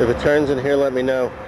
If it turns in here, let me know.